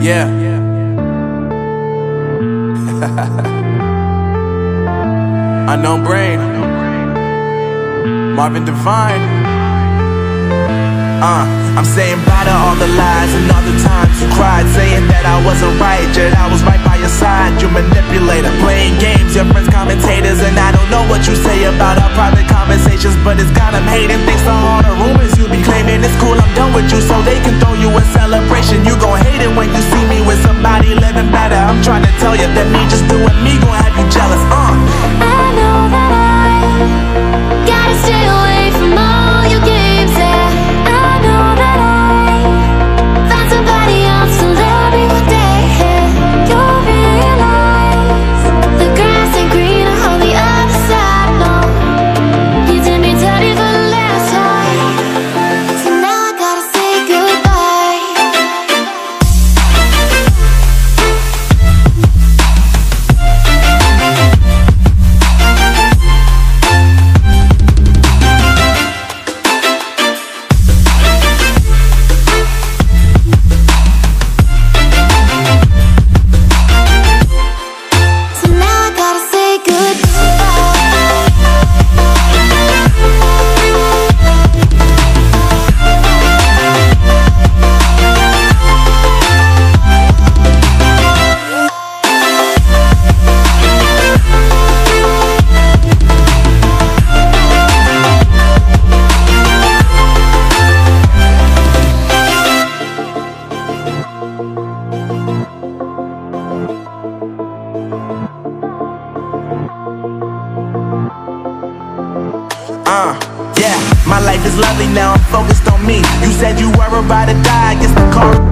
Yeah. Unknown Brain, Marvin Devine. I'm saying bye to all the lies and all the times you cried, saying that I wasn't right, yet I was right by your side. You manipulator, playing games, your friends commentators, and I don't know what you say about our private conversations, but it's got them hating. Thanks to all the rumors you be claiming, it's cool, I'm done with you, so they can throw you a celebration. You gon' hate it when you see me with somebody living better. I'm trying to tell you that me just doing me gon' have you jealous. I know that I gotta stay away from all your games, yeah. I know that I found somebody else to love me one day, yeah. You'll realize the grass ain't greener on the other side, no. You did me dirty for the last time, so now I gotta say goodbye. So now I gotta say goodbye. Yeah, my life is lovely now, I'm focused on me. You said you were about to die, I guess the car.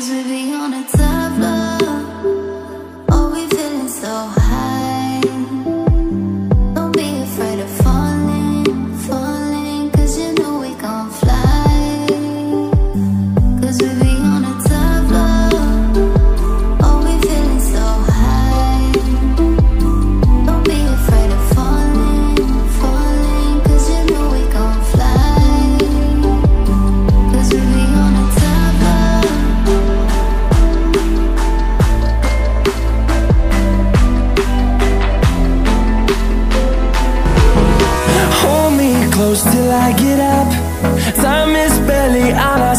'Cause we be on a tough love. Oh, we feeling so high. Don't be afraid of falling, falling, 'cause you know we gon' fly. 'Cause we be on a tough love. Oh, we feeling so high. Don't be afraid of falling, falling, 'cause you know we gon' fly. 'Cause we be on a tough love. Close till I get up. Time is barely on our